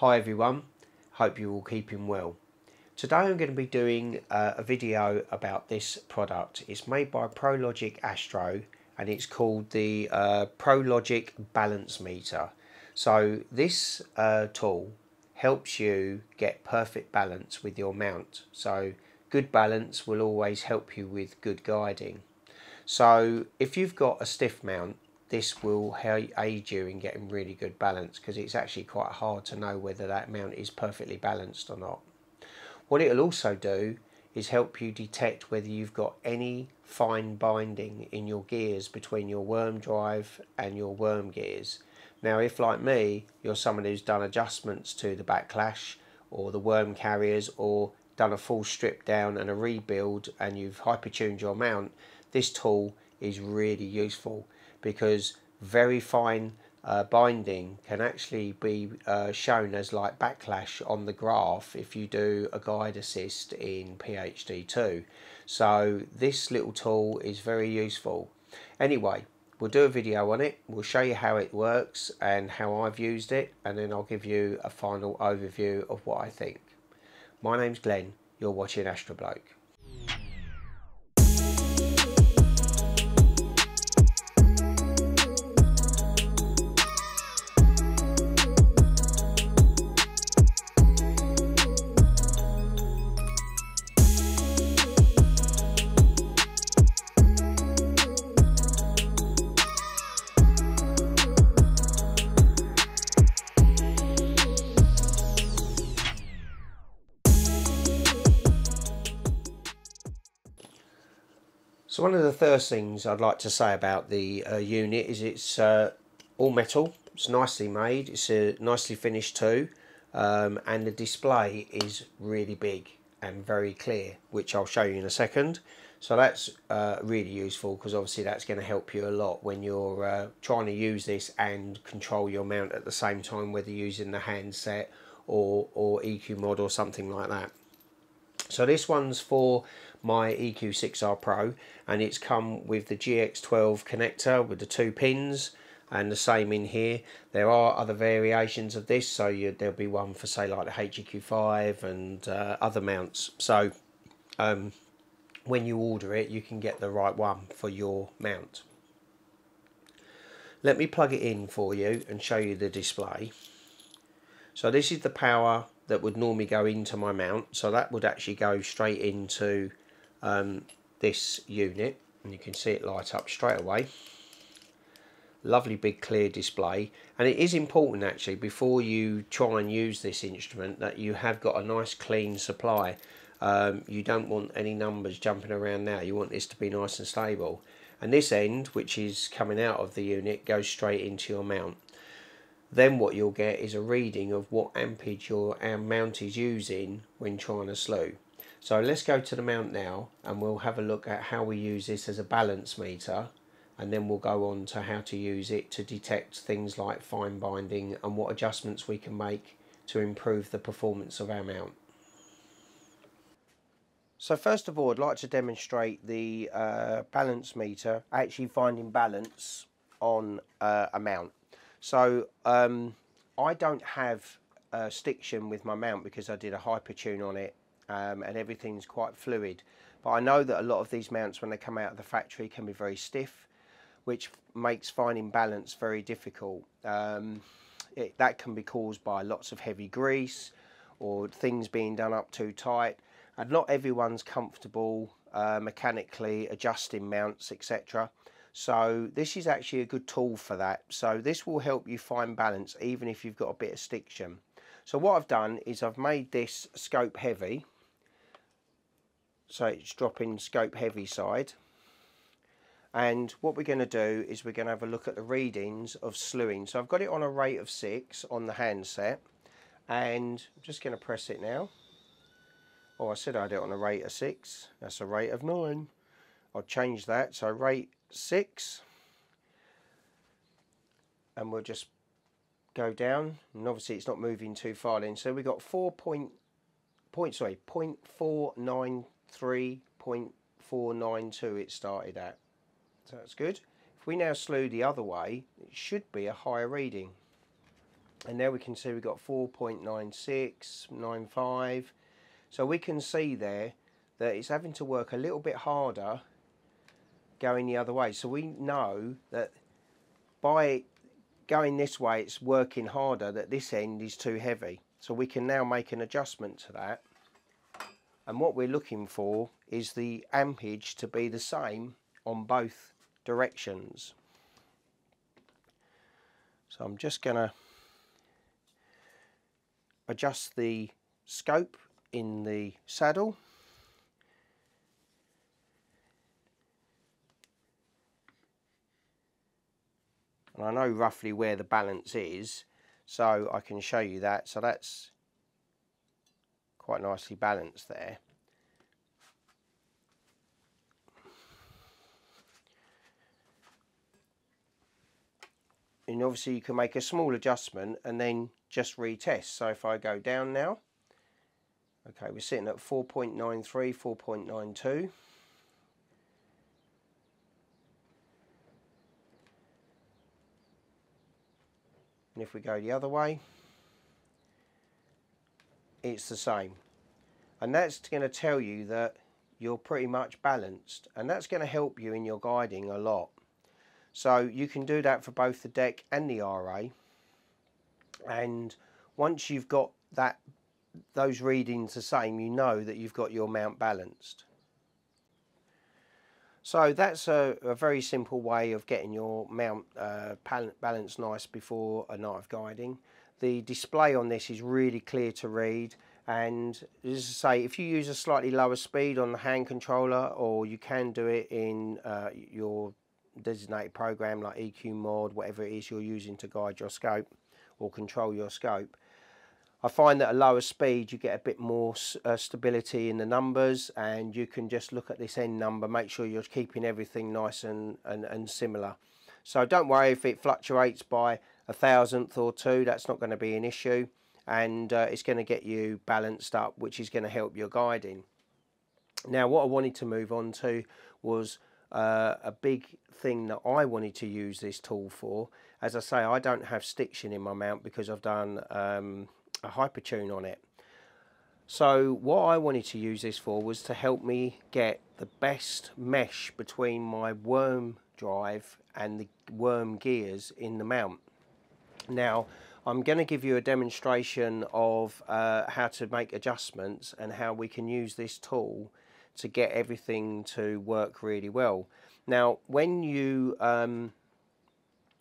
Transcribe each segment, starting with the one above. Hi everyone, hope you're all keeping well. Today I'm going to be doing a video about this product. It's made by ProLogik Astro and it's called the ProLogik Balance Meter. So this tool helps you get perfect balance with your mount. So good balance will always help you with good guiding. So if you've got a stiff mount, this will aid you in getting really good balance because it's actually quite hard to know whether that mount is perfectly balanced or not. What it'll also do is help you detect whether you've got any fine binding in your gears between your worm drive and your worm gears. Now if, like me, you're someone who's done adjustments to the backlash or the worm carriers or done a full strip down and a rebuild and you've hyper-tuned your mount, this tool is really useful because very fine binding can actually be shown as like backlash on the graph if you do a guide assist in PHD2. So this little tool is very useful. Anyway, we'll do a video on it, we'll show you how it works and how I've used it, and then I'll give you a final overview of what I think. My name's Glenn, you're watching Astrobloke. So one of the first things I'd like to say about the unit is it's all metal, it's nicely made, it's nicely finished too, and the display is really big and very clear, which I'll show you in a second. So that's really useful because obviously that's going to help you a lot when you're trying to use this and control your mount at the same time, whether using the handset or EQMOD or something like that. So this one's for my EQ6R Pro and it's come with the GX12 connector with the two pins and the same in here. There are other variations of this, so there'll be one for, say, like the HEQ5 and other mounts. So when you order it, you can get the right one for your mount. Let me plug it in for you and show you the display. So this is the power that would normally go into my mount, so that would actually go straight into this unit, and you can see it light up straight away. Lovely big clear display, and it is important actually before you try and use this instrument that you have got a nice clean supply. You don't want any numbers jumping around now, you want this to be nice and stable. And this end, which is coming out of the unit, goes straight into your mount. Then what you'll get is a reading of what ampage your mount is using when trying to slew. So let's go to the mount now and we'll have a look at how we use this as a balance meter, and then we'll go on to how to use it to detect things like fine binding and what adjustments we can make to improve the performance of our mount. So first of all, I'd like to demonstrate the balance meter actually finding balance on a mount. So I don't have stiction with my mount because I did a hyper-tune on it, and everything's quite fluid. But I know that a lot of these mounts when they come out of the factory can be very stiff, which makes finding balance very difficult. That can be caused by lots of heavy grease or things being done up too tight, and not everyone's comfortable mechanically adjusting mounts, etc. So this is actually a good tool for that. So this will help you find balance even if you've got a bit of stiction. So what I've done is I've made this scope heavy, so it's dropping scope heavy side, and what we're going to do is we're going to have a look at the readings of slewing. So I've got it on a rate of 6 on the handset, and I'm just going to press it now. Oh, I said I had it on a rate of 6, that's a rate of 9. I'll change that, so rate 6, and we'll just go down, and obviously it's not moving too far in. So we've got 0.493, 0.492 it started at, so that's good. If we now slew the other way, it should be a higher reading. And there we can see we've got 4.9695. So we can see there that it's having to work a little bit harder going the other way. So we know that by going this way, it's working harder, that this end is too heavy. So we can now make an adjustment to that. And what we're looking for is the ampage to be the same on both directions. So I'm just going to adjust the scope in the saddle. And I know roughly where the balance is, so I can show you that. So that's quite nicely balanced there. And obviously you can make a small adjustment and then just retest. So if I go down now, okay, we're sitting at 4.93, 4.92. And if we go the other way, it's the same. And that's going to tell you that you're pretty much balanced, and that's going to help you in your guiding a lot. So you can do that for both the deck and the RA, and once you've got that, those readings the same, you know that you've got your mount balanced. So that's a very simple way of getting your mount balanced nice before a night of guiding. The display on this is really clear to read, and as I say, if you use a slightly lower speed on the hand controller, or you can do it in your designated program like EQMOD, whatever it is you're using to guide your scope or control your scope, I find that at a lower speed you get a bit more stability in the numbers, and you can just look at this end number, make sure you're keeping everything nice and similar. So don't worry if it fluctuates by a thousandth or two, that's not going to be an issue, and it's going to get you balanced up, which is going to help your guiding. Now what I wanted to move on to was a big thing that I wanted to use this tool for. As I say, I don't have stiction in my mount because I've done a hypertune on it. So what I wanted to use this for was to help me get the best mesh between my worm drive and the worm gears in the mount. Now I'm going to give you a demonstration of how to make adjustments and how we can use this tool to get everything to work really well. Now when you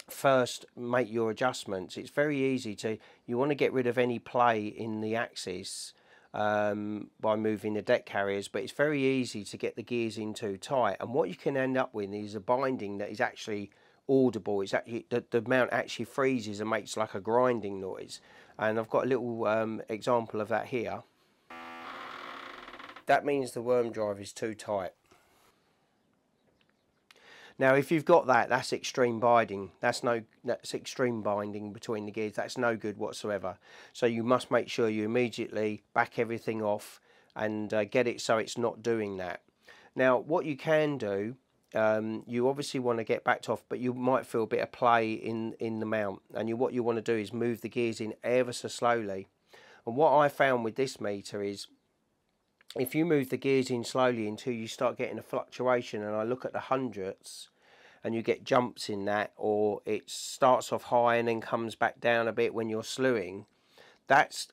first make your adjustments, it's very easy to, you want to get rid of any play in the axis by moving the deck carriers, but it's very easy to get the gears in too tight, and what you can end up with is a binding that is actually audible. It's actually the mount actually freezes and makes like a grinding noise, and I've got a little example of that here. That means the worm drive is too tight. Now if you've got that, that's extreme binding. That's extreme binding between the gears. That's no good whatsoever. So you must make sure you immediately back everything off and get it so it's not doing that. Now what you can do, you obviously want to get backed off, but you might feel a bit of play in the mount, and what you want to do is move the gears in ever so slowly. And what I found with this meter is, if you move the gears in slowly until you start getting a fluctuation, and I look at the hundredths and you get jumps in that, or it starts off high and then comes back down a bit when you're slewing, that's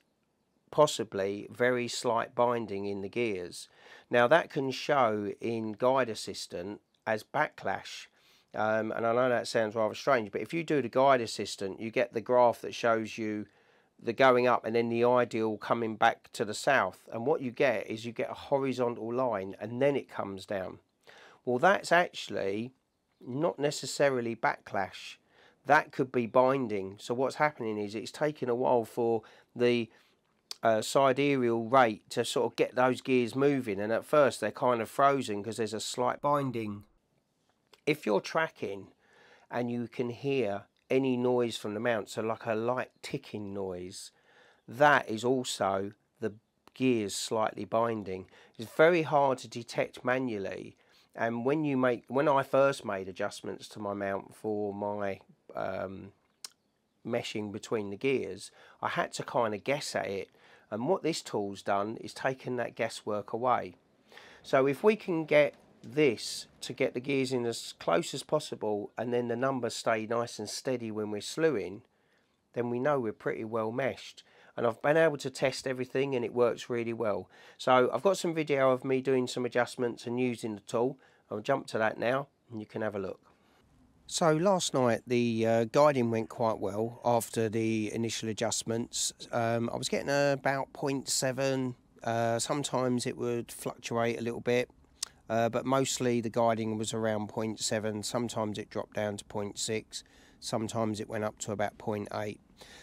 possibly very slight binding in the gears. Now that can show in Guide Assistant as backlash, and I know that sounds rather strange, but if you do the Guide Assistant, you get the graph that shows you the going up and then the ideal coming back to the south, and what you get is you get a horizontal line and then it comes down. Well, that's actually not necessarily backlash, that could be binding. So what's happening is it's taken a while for the sidereal rate to sort of get those gears moving, and at first they're kind of frozen because there's a slight binding. If you're tracking and you can hear any noise from the mount, so like a light ticking noise, that is also the gears slightly binding. It's very hard to detect manually, and when I first made adjustments to my mount for my meshing between the gears, I had to kind of guess at it, and what this tool's done is taken that guesswork away. So if we can get this to get the gears in as close as possible and then the numbers stay nice and steady when we're slewing, then we know we're pretty well meshed. And I've been able to test everything and it works really well. So I've got some video of me doing some adjustments and using the tool. I'll jump to that now and you can have a look. So last night the guiding went quite well after the initial adjustments. I was getting about 0.7, sometimes it would fluctuate a little bit, but mostly the guiding was around 0.7, sometimes it dropped down to 0.6, sometimes it went up to about 0.8.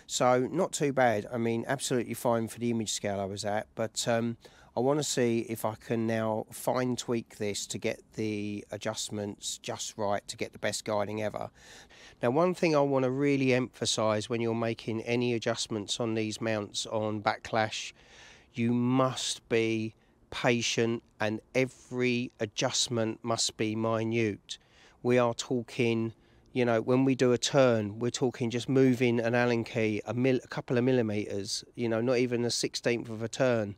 So not too bad, I mean absolutely fine for the image scale I was at, but I want to see if I can now fine tweak this to get the adjustments just right to get the best guiding ever. Now one thing I want to really emphasize when you're making any adjustments on these mounts on backlash, you must be patient and every adjustment must be minute. We are talking, you know, when we do a turn, we're talking just moving an Allen key a couple of millimeters, you know, not even a 1/16th of a turn,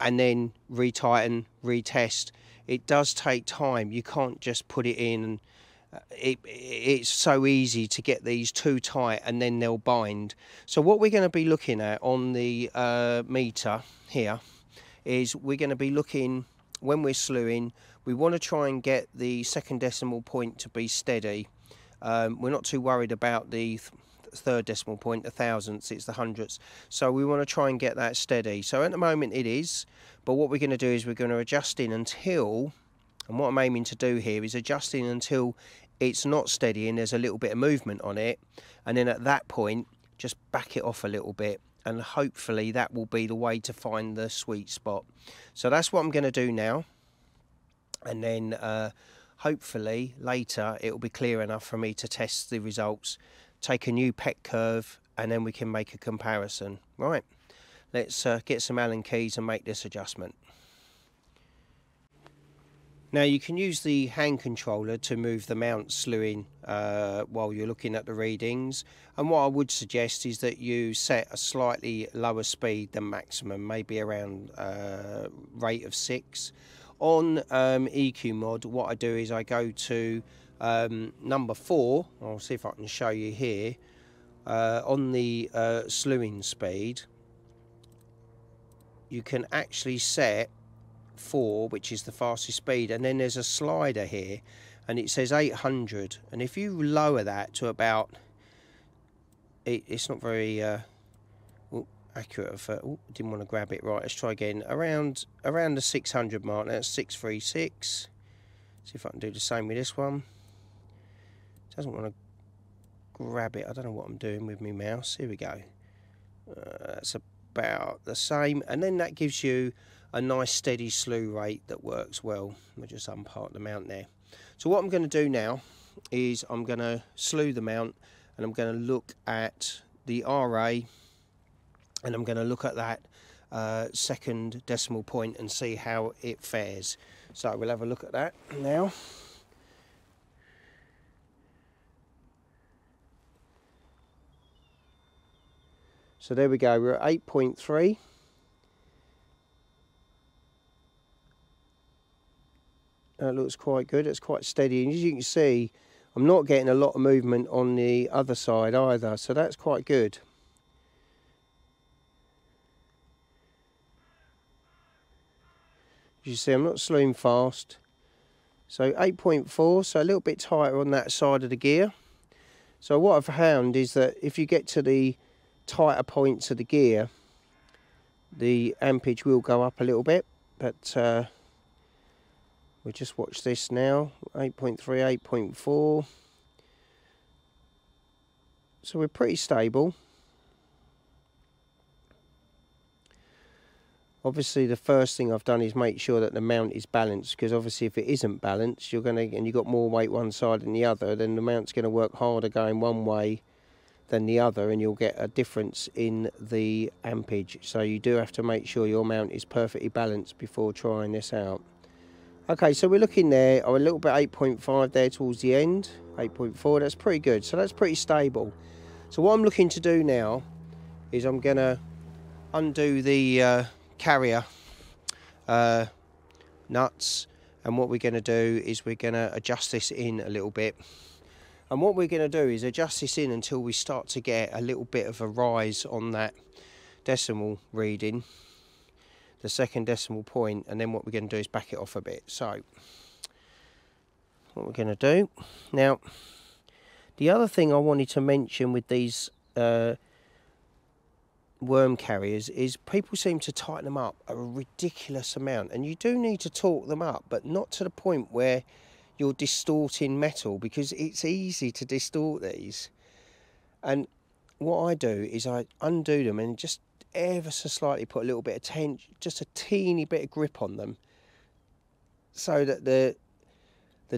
and then retighten, retest. It does take time. You can't just put it in. It's so easy to get these too tight and then they'll bind. So what we're going to be looking at on the meter here is we're going to be looking, when we're slewing, we want to try and get the second decimal point to be steady. We're not too worried about the third decimal point, the thousandths, it's the hundredths. So we want to try and get that steady. So at the moment it is, but what we're going to do is we're going to adjust in until, and what I'm aiming to do here is adjust in until it's not steady and there's a little bit of movement on it. And then at that point, just back it off a little bit. And hopefully that will be the way to find the sweet spot. So that's what I'm going to do now. And then hopefully later it will be clear enough for me to test the results, take a new PEC curve, and then we can make a comparison. Right, let's get some Allen keys and make this adjustment. Now you can use the hand controller to move the mount slewing while you're looking at the readings, and what I would suggest is that you set a slightly lower speed than maximum, maybe around rate of 6. On EQMOD, what I do is I go to number 4, I'll see if I can show you here, on the slewing speed, you can actually set 4, which is the fastest speed, and then there's a slider here and it says 800, and if you lower that to about, it's not very accurate for, didn't want to grab it right, let's try again, around the 600 mark, that's 636. See if I can do the same with this one. Doesn't want to grab it, I don't know what I'm doing with my mouse, here we go, that's about the same, and then that gives you a nice steady slew rate that works well. We'll just unpart the mount there. So what I'm going to do now is I'm going to slew the mount and I'm going to look at the RA and I'm going to look at that second decimal point and see how it fares. So we'll have a look at that now. So there we go, we're at 8.3. That looks quite good, it's quite steady, and as you can see I'm not getting a lot of movement on the other side either, so that's quite good. As you see I'm not slewing fast, so 8.4, so a little bit tighter on that side of the gear. So what I've found is that if you get to the tighter points of the gear the ampage will go up a little bit, but we just watch this now, 8.3, 8.4. So we're pretty stable. Obviously the first thing I've done is make sure that the mount is balanced, because obviously if it isn't balanced, you're going to, and you've got more weight one side than the other, then the mount's going to work harder going one way than the other and you'll get a difference in the ampage. So you do have to make sure your mount is perfectly balanced before trying this out. Okay, so we're looking there, a little bit 8.5 there towards the end, 8.4, that's pretty good, so that's pretty stable. So what I'm looking to do now is I'm going to undo the carrier nuts, and what we're going to do is we're going to adjust this in a little bit. And what we're going to do is adjust this in until we start to get a little bit of a rise on that decimal reading, the second decimal point, and then what we're going to do is back it off a bit. So what we're going to do now, the other thing I wanted to mention with these worm carriers is people seem to tighten them up a ridiculous amount, and you do need to torque them up, but not to the point where you're distorting metal, because it's easy to distort these. And what I do is I undo them and just ever so slightly put a little bit of tension, just a teeny bit of grip on them, so that the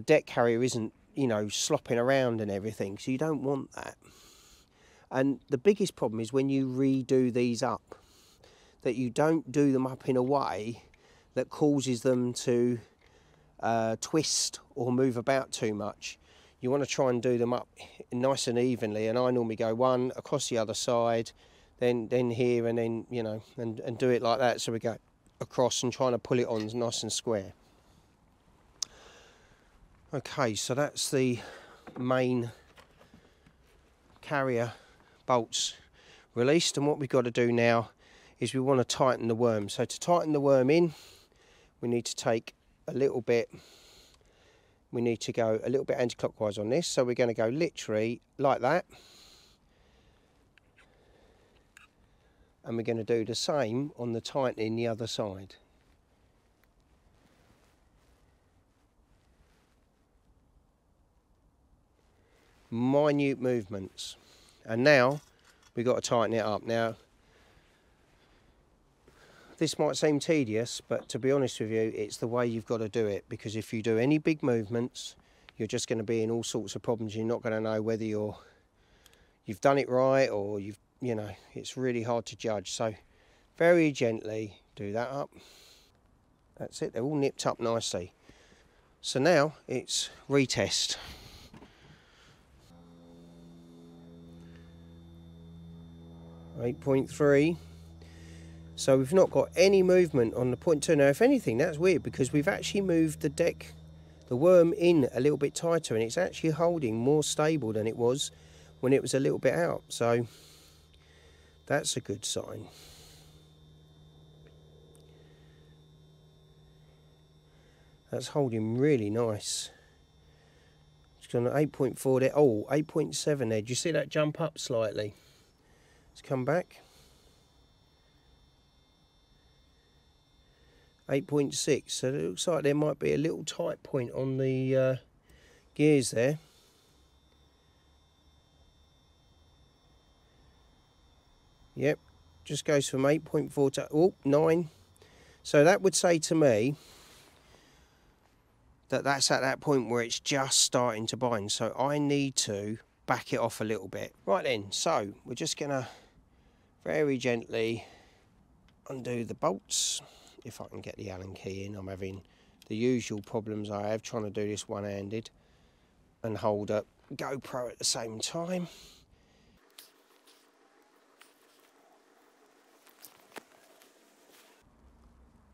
deck carrier isn't, you know, slopping around and everything. So you don't want that. And the biggest problem is when you redo these up, that you don't do them up in a way that causes them to twist or move about too much. You want to try and do them up nice and evenly, and I normally go one across the other side, then here, and then, you know, and do it like that. So we go across and trying to pull it on nice and square. Okay, so that's the main carrier bolts released, and what we've got to do now is we want to tighten the worm. So to tighten the worm in, we need to take a little bit, we need to go a little bit anti-clockwise on this, so we're going to go literally like that, and we're going to do the same on the tightening the other side. Minute movements, and now we've got to tighten it up. Now this might seem tedious, but to be honest with you, it's the way you've got to do it, because if you do any big movements, you're just going to be in all sorts of problems. You're not going to know whether you've done it right, or you've, you know, it's really hard to judge. So very gently do that up. That's it, they're all nipped up nicely. So now it's retest. .3. So we've not got any movement on the .2. Now if anything, that's weird, because we've actually moved the deck, the worm, in a little bit tighter, and it's actually holding more stable than it was when it was a little bit out. So that's a good sign. That's holding really nice. It's gone 8.4 there. Oh, 8.7 there. Do you see that jump up slightly? Let's come back. 8.6, so it looks like there might be a little tight point on the gears there. Yep, just goes from 8.4 to 9. So that would say to me that that's at that point where it's just starting to bind. So I need to back it off a little bit. Right then, so we're just going to very gently undo the bolts. If I can get the Allen key in, I'm having the usual problems I have trying to do this one-handed and hold up GoPro at the same time.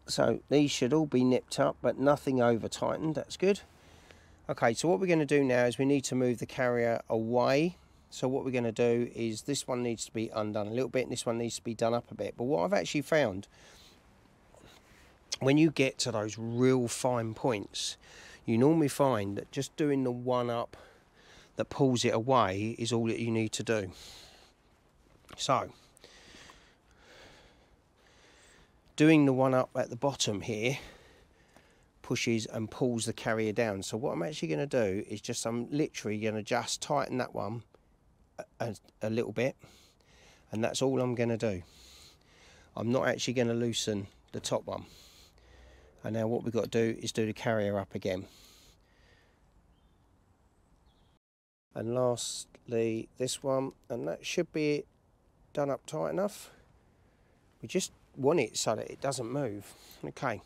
So these should all be nipped up, but nothing over tightened. That's good. Okay, so what we're going to do now is we need to move the carrier away. So what we're going to do is this one needs to be undone a little bit, and this one needs to be done up a bit. But what I've actually found, when you get to those real fine points, you normally find that just doing the one up that pulls it away is all that you need to do. So doing the one up at the bottom here pushes and pulls the carrier down. So what I'm actually going to do is just, I'm literally going to just tighten that one a little bit, and that's all I'm going to do. I'm not actually going to loosen the top one. And now what we've got to do is do the carrier up again. And lastly this one, and that should be done up tight enough. We just want it so that it doesn't move. Okay.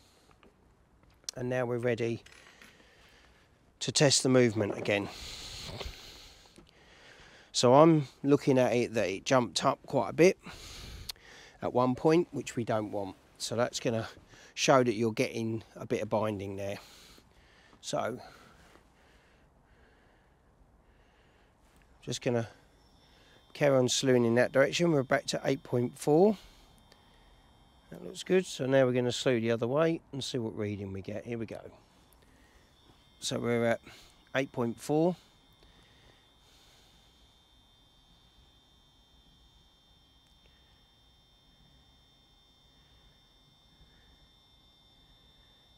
And now we're ready to test the movement again. So I'm looking at it that it jumped up quite a bit at one point, which we don't want. So that's going to show that you're getting a bit of binding there. So just going to carry on slewing in that direction. We're back to 8.4. That looks good. So now we're going to slew the other way and see what reading we get. Here we go. So we're at 8.4.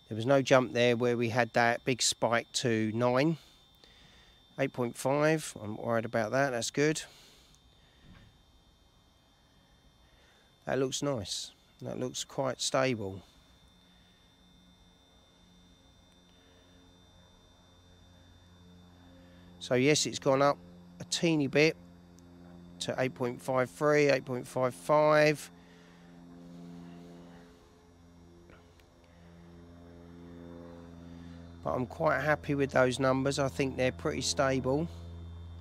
There was no jump there where we had that big spike to 9. 8.5, I'm worried about that, that's good. That looks nice. That looks quite stable. So yes, it's gone up a teeny bit to 8.53, 8.55. But I'm quite happy with those numbers. I think they're pretty stable.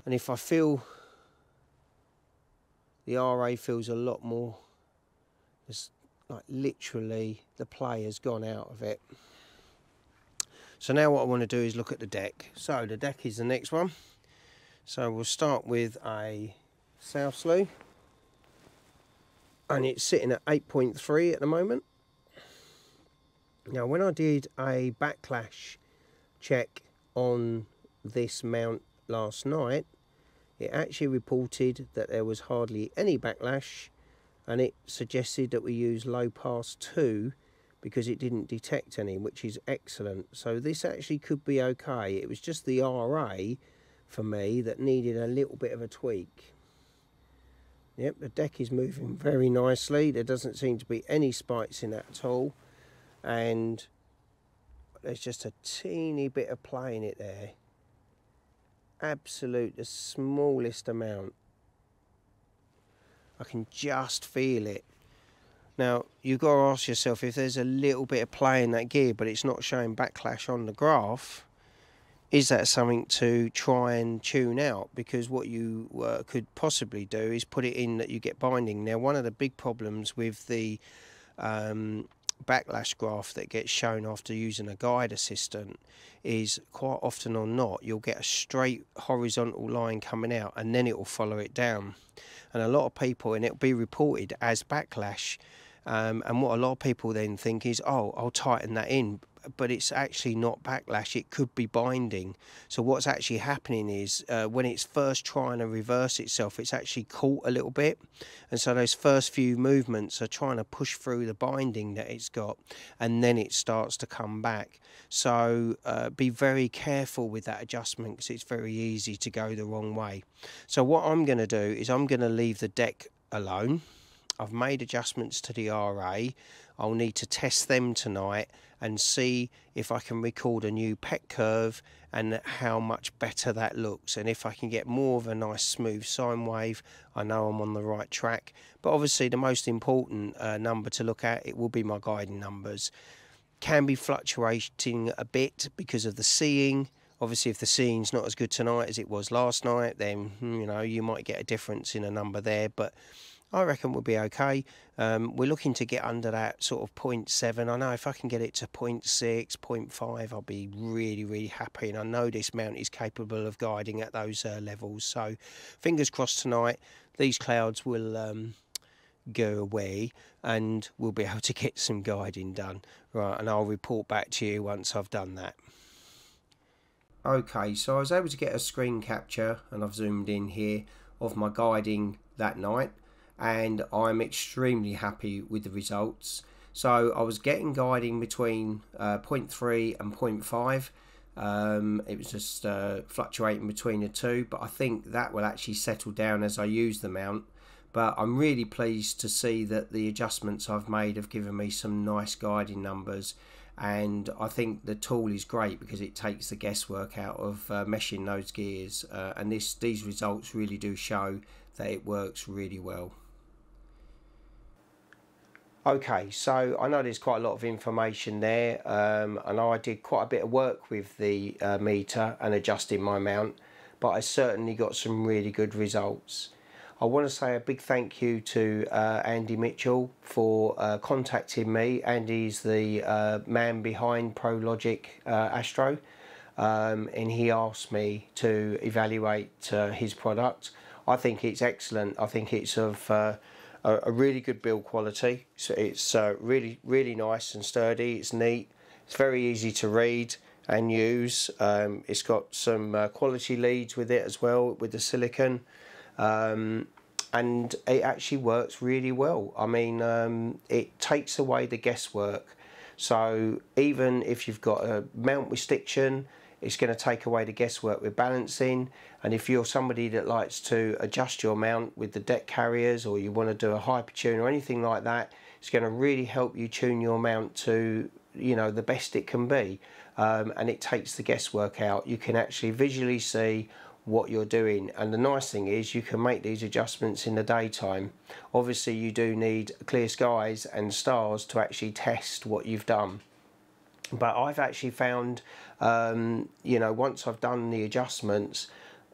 And if I feel the RA feels a lot more, it's like literally the play has gone out of it. So now what I want to do is look at the deck. So the deck is the next one. So we'll start with a south slew. And it's sitting at 8.3 at the moment. Now when I did a backlash check on this mount last night, it actually reported that there was hardly any backlash, and it suggested that we use low pass 2 because it didn't detect any, which is excellent. So this actually could be okay. It was just the RA for me that needed a little bit of a tweak. Yep, the deck is moving very nicely. There doesn't seem to be any spikes in that at all, and there's just a teeny bit of play in it there. Absolute, the smallest amount. I can just feel it. Now, you've got to ask yourself if there's a little bit of play in that gear, but it's not showing backlash on the graph, is that something to try and tune out? Because what you could possibly do is put it in that you get binding. Now, one of the big problems with the backlash graph that gets shown after using a guide assistant is quite often or not you'll get a straight horizontal line coming out and then it will follow it down, and a lot of people, and it'll be reported as backlash, and what a lot of people then think is, oh, I'll tighten that in, but it's actually not backlash, it could be binding. So what's actually happening is when it's first trying to reverse itself, it's actually caught a little bit, and so those first few movements are trying to push through the binding that it's got, and then it starts to come back. So be very careful with that adjustment because it's very easy to go the wrong way. So what I'm going to do is I'm going to leave the deck alone. I've made adjustments to the RA. I'll need to test them tonight and see if I can record a new PEC curve and how much better that looks, and if I can get more of a nice smooth sine wave, I know I'm on the right track. But obviously the most important number to look at, it will be my guiding numbers. Can be fluctuating a bit because of the seeing. Obviously, if the seeing's not as good tonight as it was last night, then you know you might get a difference in a number there, but I reckon we'll be okay. We're looking to get under that sort of 0.7. I know if I can get it to 0.6, 0.5, I'll be really, really happy. And I know this mount is capable of guiding at those levels. So fingers crossed tonight, these clouds will go away and we'll be able to get some guiding done. Right, and I'll report back to you once I've done that. Okay, so I was able to get a screen capture, and I've zoomed in here, of my guiding that night. And I'm extremely happy with the results. So I was getting guiding between 0.3 and 0.5. It was just fluctuating between the two, but I think that will actually settle down as I use the mount. But I'm really pleased to see that the adjustments I've made have given me some nice guiding numbers, and I think the tool is great because it takes the guesswork out of meshing those gears, and these results really do show that it works really well. Okay, so I know there's quite a lot of information there. I know I did quite a bit of work with the meter and adjusting my mount, but I certainly got some really good results. I want to say a big thank you to Andy Mitchell for contacting me. Andy's the man behind ProLogik Astro, and he asked me to evaluate his product. I think it's excellent. I think it's of a really good build quality. So it's really nice and sturdy. It's neat. It's very easy to read and use. It's got some quality leads with it as well, with the silicon. And it actually works really well. I mean, it takes away the guesswork. So even if you've got a mount restriction, it's going to take away the guesswork with balancing. And if you're somebody that likes to adjust your mount with the deck carriers, or you want to do a hyper tune or anything like that, it's going to really help you tune your mount to, you know, the best it can be. And it takes the guesswork out. You can actually visually see what you're doing, and the nice thing is you can make these adjustments in the daytime. Obviously you do need clear skies and stars to actually test what you've done, but I've actually found you know, once I've done the adjustments,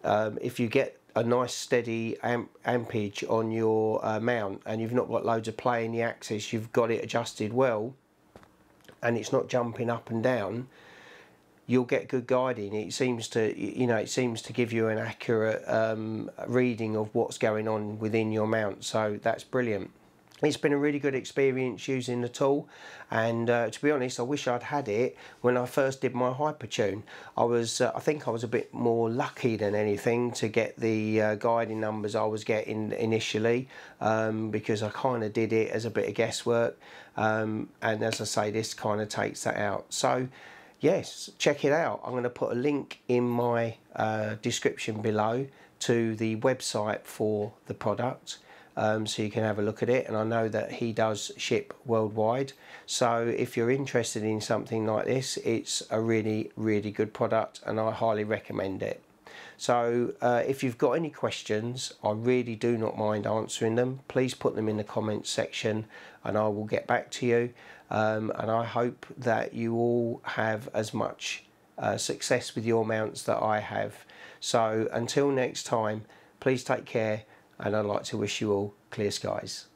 if you get a nice steady ampage on your mount and you've not got loads of play in the axis, you've got it adjusted well and it's not jumping up and down, you'll get good guiding. It seems to, you know, it seems to give you an accurate reading of what's going on within your mount. So that's brilliant. It's been a really good experience using the tool, and to be honest, I wish I'd had it when I first did my hyper tune. I was, I think I was a bit more lucky than anything to get the guiding numbers I was getting initially, because I kind of did it as a bit of guesswork, and as I say, this kind of takes that out. So yes, check it out. I'm going to put a link in my description below to the website for the product, so you can have a look at it. And I know that he does ship worldwide, so if you're interested in something like this, it's a really good product and I highly recommend it. So if you've got any questions, I really do not mind answering them. Please put them in the comments section and I will get back to you. And I hope that you all have as much success with your mounts that I have. So until next time, please take care, and I'd like to wish you all clear skies.